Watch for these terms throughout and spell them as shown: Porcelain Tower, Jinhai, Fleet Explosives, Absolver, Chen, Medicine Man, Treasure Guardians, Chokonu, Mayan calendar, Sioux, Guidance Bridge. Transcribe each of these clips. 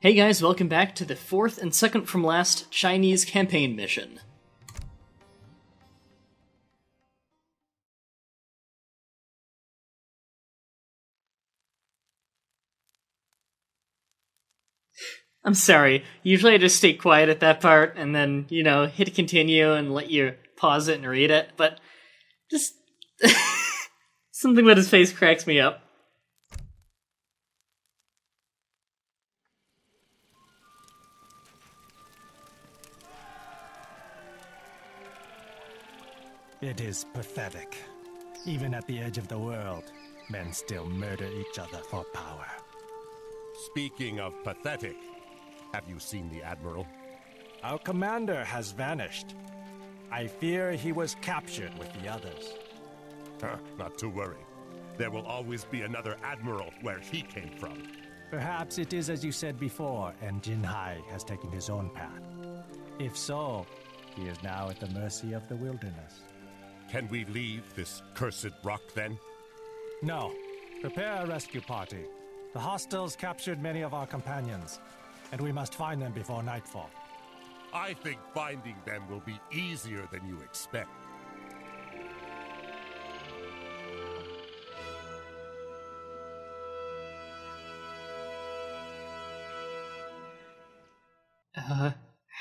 Hey guys, welcome back to the fourth and second from last Chinese campaign mission. I'm sorry, usually I just stay quiet at that part and then, you know, hit continue and let you pause it and read it, but just something about his face cracks me up. It is pathetic. Even at the edge of the world, men still murder each other for power. Speaking of pathetic, have you seen the Admiral? Our commander has vanished. I fear he was captured with the others. Not to worry. There will always be another Admiral where he came from. Perhaps it is as you said before, and Jinhai has taken his own path. If so, he is now at the mercy of the wilderness. Can we leave this cursed rock, then? No. Prepare a rescue party. The hostiles captured many of our companions, and we must find them before nightfall. I think finding them will be easier than you expect.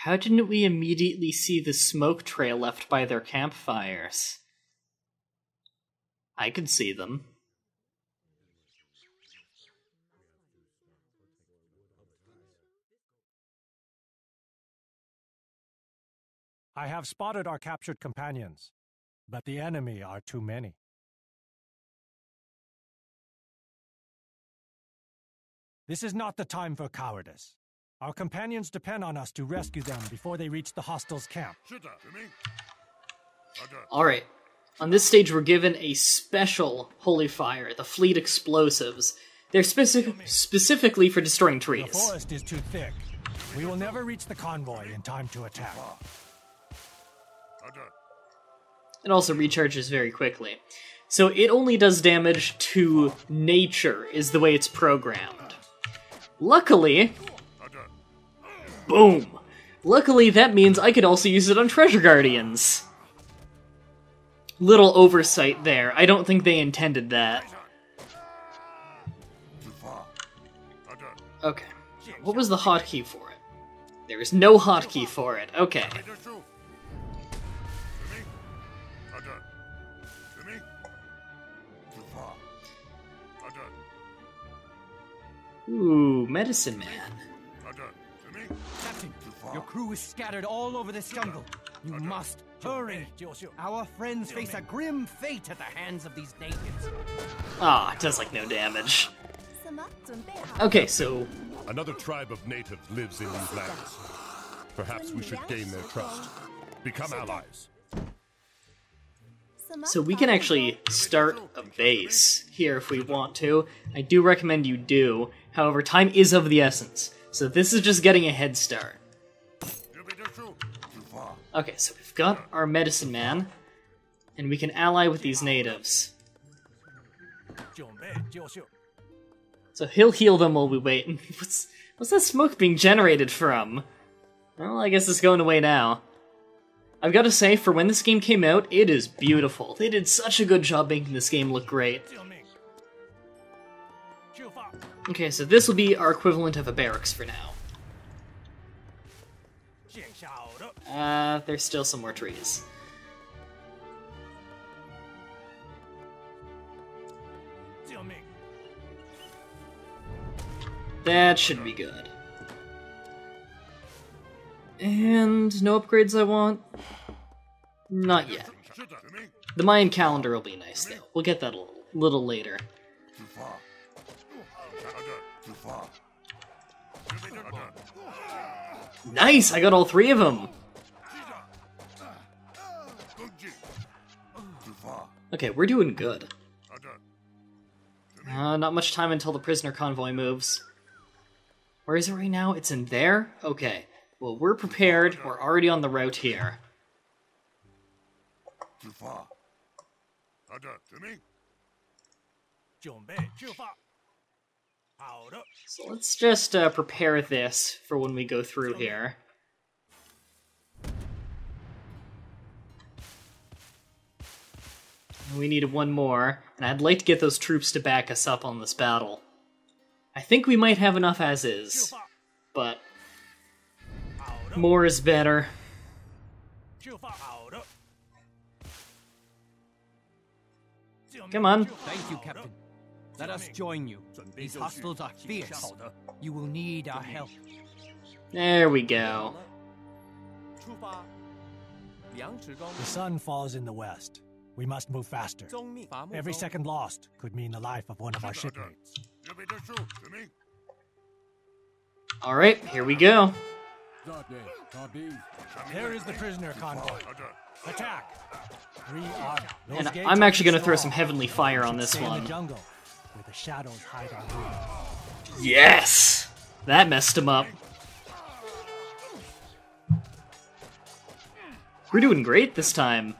How didn't we immediately see the smoke trail left by their campfires? I could see them. I have spotted our captured companions, but the enemy are too many. This is not the time for cowardice. Our companions depend on us to rescue them before they reach the hostiles' camp. Alright. On this stage, we're given a special holy fire, the Fleet Explosives. They're specifically for destroying trees. The forest is too thick. We will never reach the convoy in time to attack. It also recharges very quickly. So it only does damage to nature, is the way it's programmed. Luckily... Boom! Luckily, that means I could also use it on Treasure Guardians. Little oversight there. I don't think they intended that. Okay. What was the hotkey for it? There is no hotkey for it. Okay. Ooh, Medicine Man. Your crew is scattered all over this jungle. You must hurry. Our friends face a grim fate at the hands of these natives. Ah, it does like no damage. Okay, so... Another tribe of natives lives in these lands. Perhaps we should gain their trust. Become allies. So we can actually start a base here if we want to. I do recommend you do. However, time is of the essence. So this is just getting a head start. Okay, so we've got our Medicine Man, and we can ally with these natives. So he'll heal them while we wait. What's that smoke being generated from? Well, I guess it's going away now. I've got to say, for when this game came out, it is beautiful. They did such a good job making this game look great. Okay, so this will be our equivalent of a barracks for now. There's still some more trees. That should be good. And no upgrades I want? Not yet. The Mayan calendar will be nice, though. We'll get that a little later. Nice! I got all three of them! Okay, we're doing good. Not much time until the prisoner convoy moves. Where is it right now? It's in there? Okay. Well, we're prepared. We're already on the route here. So let's just prepare this for when we go through here. We need one more, and I'd like to get those troops to back us up on this battle. I think we might have enough as is, but more is better. Come on. Thank you, Captain. Let us join you. These hostiles are fierce. You will need our help. There we go. The sun falls in the west. We must move faster. Every second lost could mean the life of one of our shipmates. All right, here we go. There is the prisoner convoy. Attack. And I'm actually going to throw some heavenly fire on this one. Yes! That messed him up. We're doing great this time.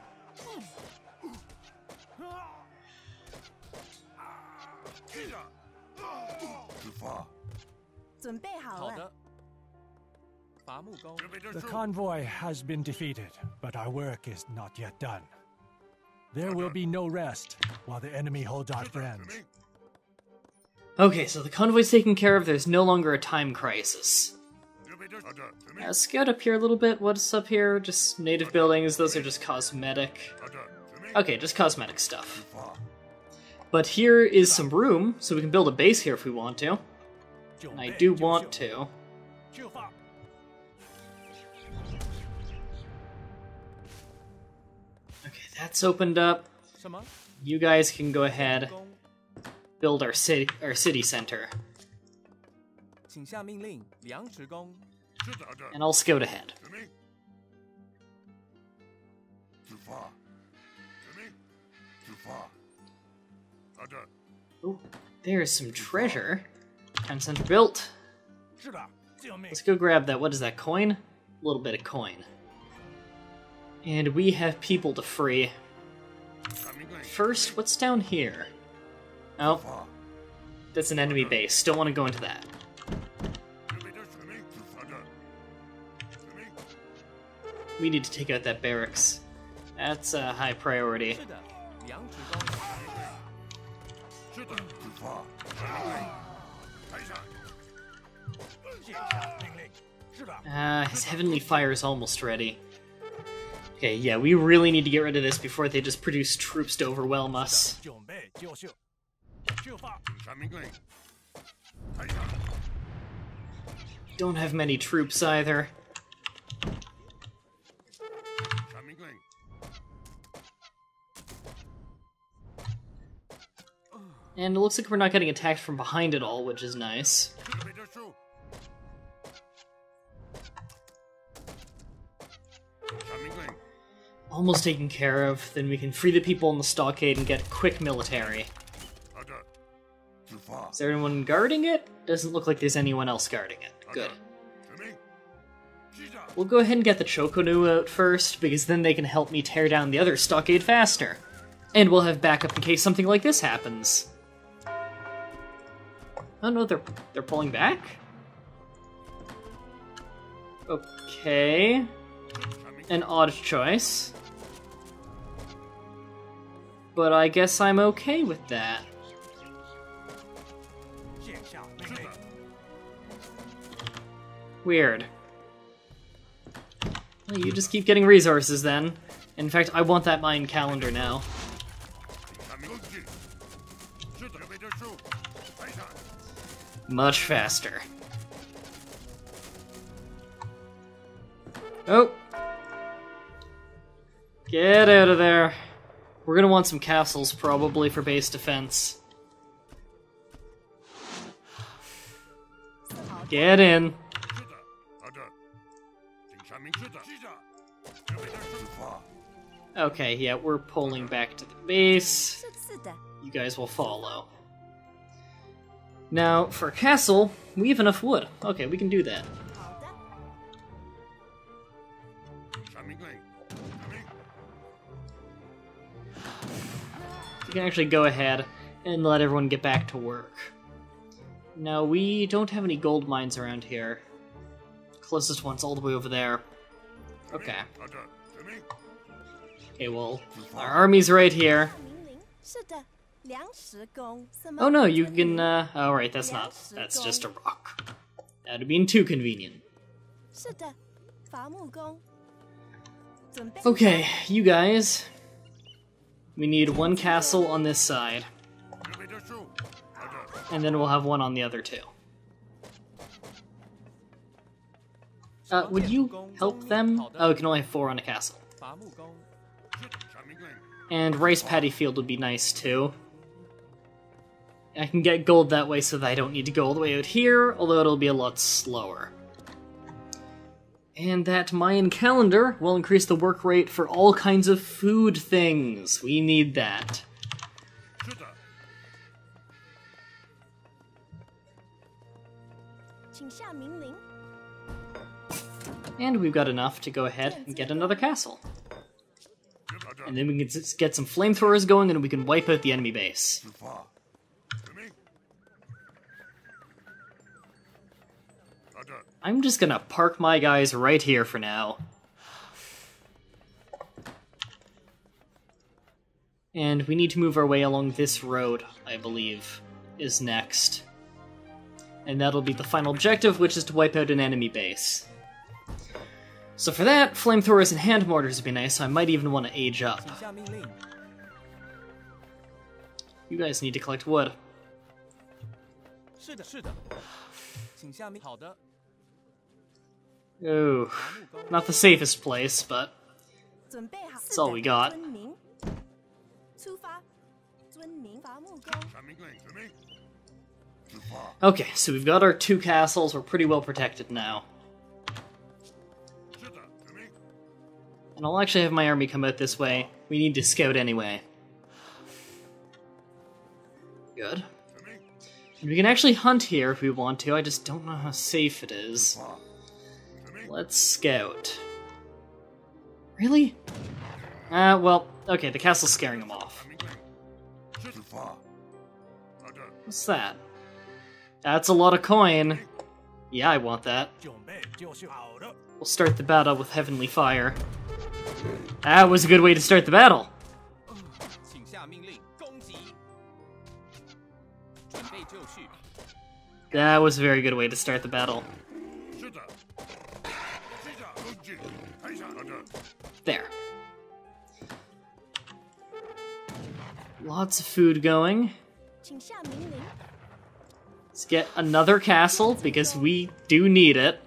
The convoy has been defeated, but our work is not yet done. There will be no rest while the enemy holds our friends. Okay, so the convoy's taken care of. There's no longer a time crisis. Yeah, scout up here a little bit. What's up here? Just native buildings. Those are just cosmetic. Okay, just cosmetic stuff. But here is some room, so we can build a base here if we want to. And I do want to. Okay, that's opened up. You guys can go ahead, build our city center. And I'll scout ahead. Ooh, there's some treasure. Time center built. Let's go grab that. What is that, coin? A little bit of coin. And we have people to free. First, what's down here? Oh, that's an enemy base. Don't want to go into that. We need to take out that barracks. That's a high priority. His heavenly fire is almost ready. Okay, yeah, we really need to get rid of this before they just produce troops to overwhelm us. Don't have many troops either. And it looks like we're not getting attacked from behind at all, which is nice. Almost taken care of, then we can free the people in the stockade and get quick military. Is there anyone guarding it? Doesn't look like there's anyone else guarding it. Good. We'll go ahead and get the Chokonu out first, because then they can help me tear down the other stockade faster. And we'll have backup in case something like this happens. Oh no, they're pulling back? Okay. An odd choice. But I guess I'm okay with that. Weird. Well, you just keep getting resources then. In fact, I want that Mayan calendar now. Much faster. Oh! Get out of there. We're gonna want some castles, probably, for base defense. Get in. Okay, yeah, we're pulling back to the base. You guys will follow. Now, for a castle, we have enough wood. Okay, we can do that. You can actually go ahead and let everyone get back to work. Now, we don't have any gold mines around here. Closest one's all the way over there. Okay. Okay, well, our army's right here. Oh no, you can, oh right, that's not, that's just a rock. That would be too convenient. Okay, you guys. We need one castle on this side. And then we'll have one on the other two. Would you help them? Oh, we can only have four on a castle. And rice paddy field would be nice too. I can get gold that way so that I don't need to go all the way out here, although it'll be a lot slower. And that Mayan calendar will increase the work rate for all kinds of food things. We need that. And we've got enough to go ahead and get another castle. And then we can get some flamethrowers going and we can wipe out the enemy base. I'm just gonna park my guys right here for now. And we need to move our way along this road, I believe, is next. And that'll be the final objective, which is to wipe out an enemy base. So for that, flamethrowers and hand mortars would be nice, so I might even want to age up. You guys need to collect wood. Oh, not the safest place, but that's all we got. Okay, so we've got our two castles, we're pretty well protected now. And I'll actually have my army come out this way. We need to scout anyway. Good. And we can actually hunt here if we want to, I just don't know how safe it is. Let's scout. Really? Well, okay, the castle's scaring them off. What's that? That's a lot of coin. Yeah, I want that. We'll start the battle with Heavenly Fire. That was a good way to start the battle! That was a very good way to start the battle. There. Lots of food going. Let's get another castle, because we do need it.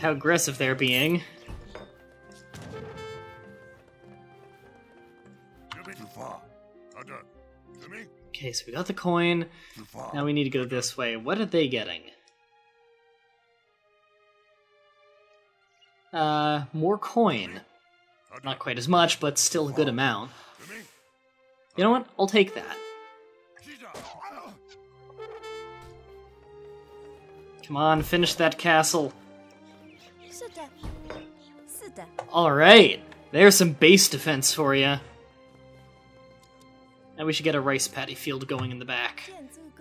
How aggressive they're being. Okay, so we got the coin. Now we need to go this way. What are they getting? More coin. Not quite as much, but still a good amount. You know what? I'll take that. Come on, finish that castle. Alright, there's some base defense for you. Now we should get a rice paddy field going in the back.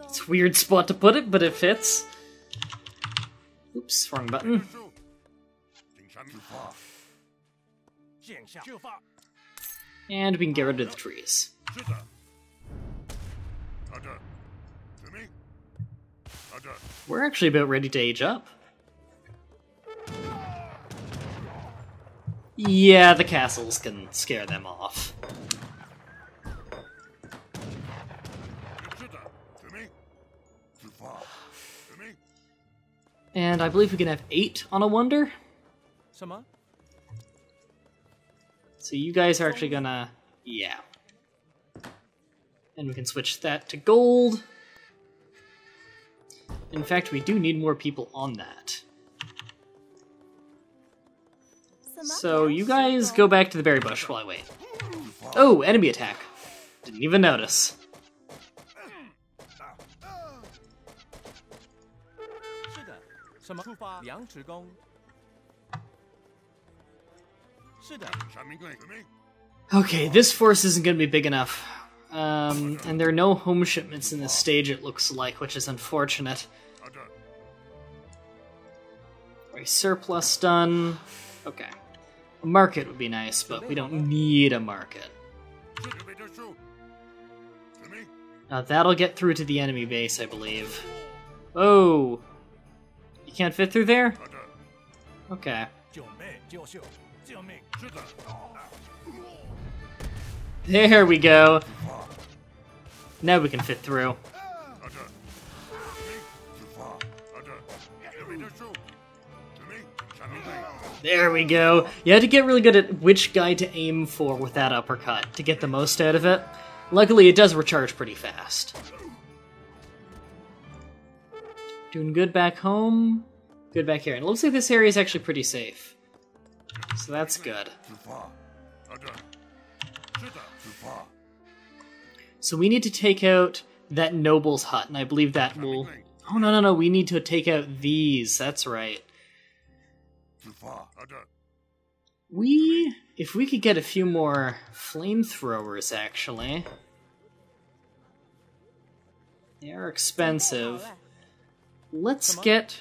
It's a weird spot to put it, but it fits. Oops, wrong button. And we can get rid of the trees. We're actually about ready to age up. Yeah, the castles can scare them off. And I believe we can have 8 on a wonder. So you guys are actually gonna... yeah. And we can switch that to gold. In fact, we do need more people on that. So you guys go back to the berry bush while I wait. Oh, enemy attack. Didn't even notice. Okay, this force isn't going to be big enough. And there are no home shipments in this stage, it looks like, which is unfortunate. A surplus done. Okay. A market would be nice, but we don't need a market. Now that'll get through to the enemy base, I believe. Oh! You can't fit through there? Okay. There we go! Now we can fit through. There we go! You had to get really good at which guy to aim for with that uppercut to get the most out of it. Luckily, it does recharge pretty fast. Doing good back home. Good back here. And it looks like this area is actually pretty safe. So that's good. So we need to take out that noble's hut, and I believe that will... Oh, no, no, no, we need to take out these. That's right. If we could get a few more flamethrowers, actually. They are expensive. Let's get...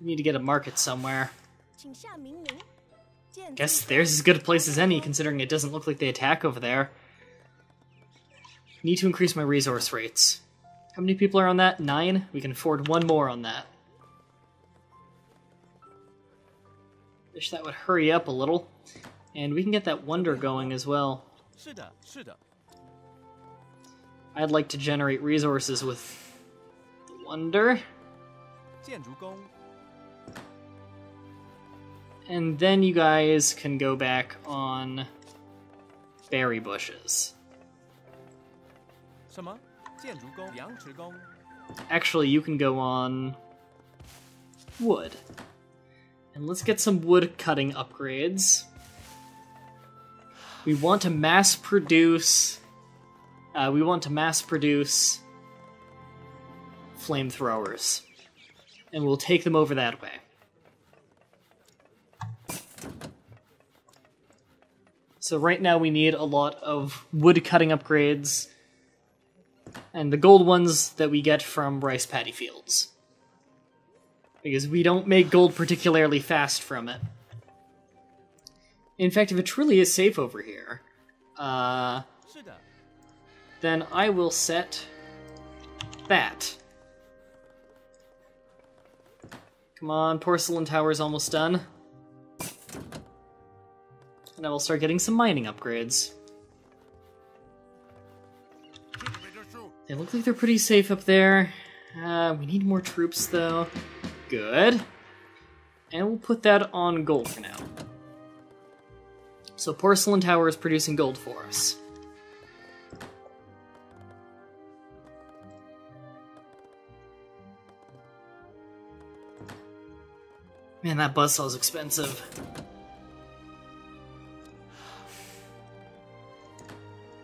We need to get a market somewhere. Guess there's as good a place as any, considering it doesn't look like they attack over there. Need to increase my resource rates. How many people are on that? 9? We can afford one more on that. Wish that would hurry up a little. And we can get that wonder going as well. I'd like to generate resources with the wonder. And then you guys can go back on berry bushes. Actually, you can go on wood. And let's get some wood cutting upgrades. We want to mass produce... flamethrowers. And we'll take them over that way. So right now we need a lot of wood cutting upgrades. And the gold ones that we get from rice paddy fields. Because we don't make gold particularly fast from it. In fact, if it truly is safe over here, then I will set that. Come on, Porcelain Tower is almost done. And I will start getting some mining upgrades. They look like they're pretty safe up there. We need more troops, though. Good. And we'll put that on gold for now. So Porcelain Tower is producing gold for us. Man, that buzzsaw is expensive.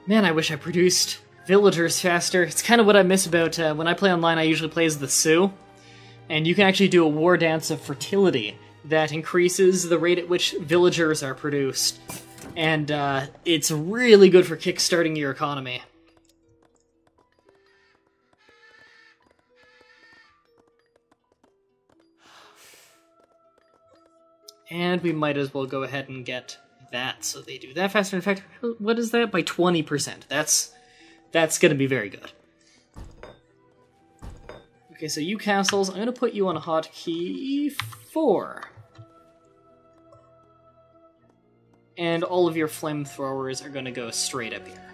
Man, I wish I produced villagers faster. It's kind of what I miss about when I play online. I usually play as the Sioux. And you can actually do a war dance of fertility that increases the rate at which villagers are produced. And it's really good for kickstarting your economy. And we might as well go ahead and get that, so they do that faster. In fact, what is that? By 20%. That's going to be very good. Okay, so you castles, I'm going to put you on hotkey 4. And all of your flamethrowers are going to go straight up here.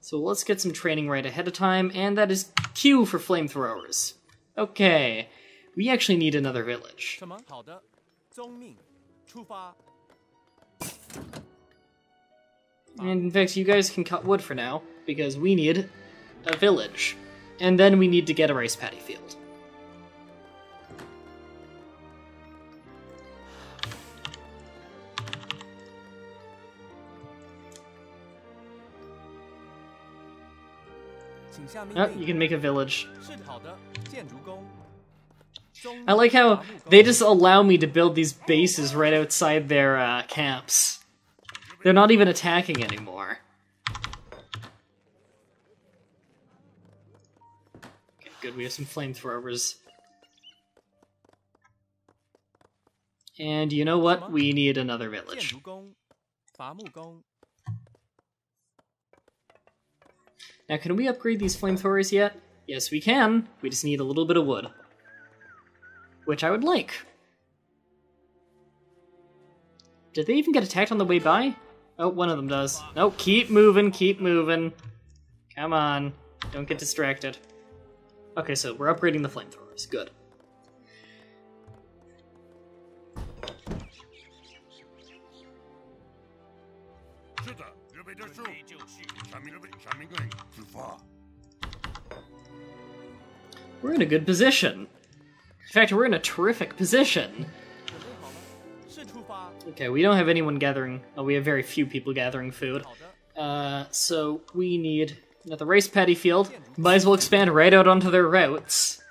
So let's get some training right ahead of time, and that is Q for flamethrowers. Okay, we actually need another village. And in fact, you guys can cut wood for now, because we need a village. And then we need to get a rice paddy field. Oh, you can make a village. I like how they just allow me to build these bases right outside their camps. They're not even attacking anymore. Okay, good, we have some flamethrowers. And you know what? We need another village. Now, can we upgrade these flamethrowers yet? Yes, we can. We just need a little bit of wood. Which I would like. Did they even get attacked on the way by? Oh, one of them does. No, keep moving, keep moving. Come on. Don't get distracted. Okay, so we're upgrading the flamethrowers. Good. We're in a good position. In fact, we're in a terrific position. Okay, we don't have anyone gathering. Oh, we have very few people gathering food. So we need another rice paddy field. Might as well expand right out onto their routes.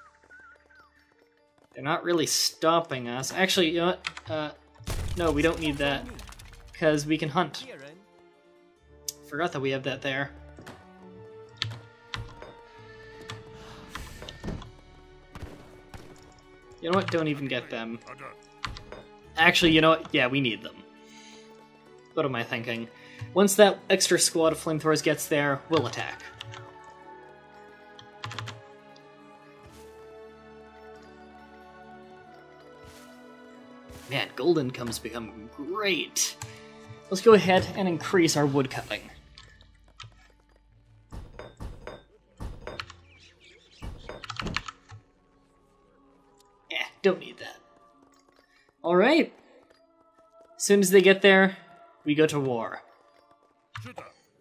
They're not really stopping us. Actually, you know what? No, we don't need that. Because we can hunt. Forgot that we have that there. You know what? Don't even get them. Actually, you know what? Yeah, we need them. What am I thinking? Once that extra squad of flamethrowers gets there, we'll attack. Man, gold income's become great. Let's go ahead and increase our wood cutting. Don't need that. Alright. As soon as they get there, we go to war.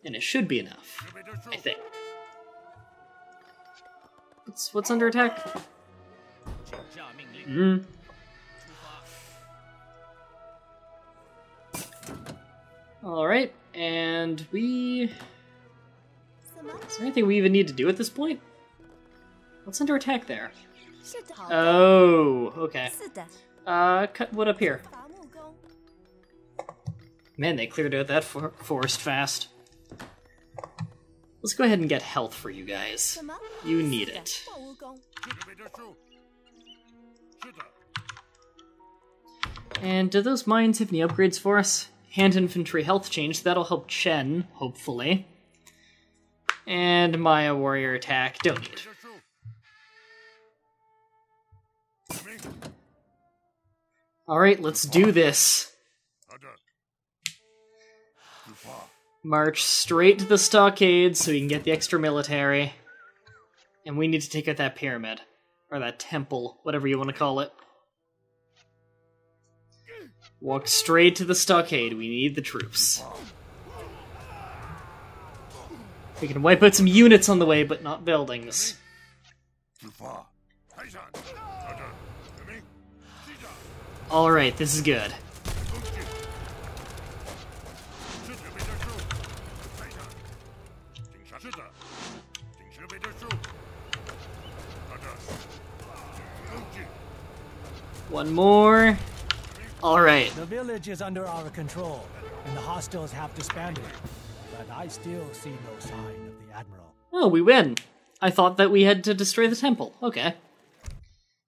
And it should be enough, I think. What's under attack? Mm. Alright, and we... Is there anything we even need to do at this point? What's under attack there? Oh, okay. Cut wood up here. Man, they cleared out that forest fast. Let's go ahead and get health for you guys. You need it. And do those mines have any upgrades for us? Hand infantry health change, that'll help Chen, hopefully. And Maya warrior attack, don't need. Alright, let's do this. March straight to the stockade so we can get the extra military. And we need to take out that pyramid. Or that temple, whatever you want to call it. Walk straight to the stockade, we need the troops. We can wipe out some units on the way, but not buildings. Alright, this is good. One more. Alright. The village is under our control, and the hostiles have disbanded. But I still see no sign of the Admiral. Oh, we win. I thought that we had to destroy the temple. Okay.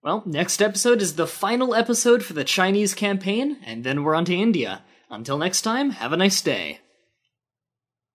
Well, next episode is the final episode for the Chinese campaign, and then we're on to India. Until next time, have a nice day.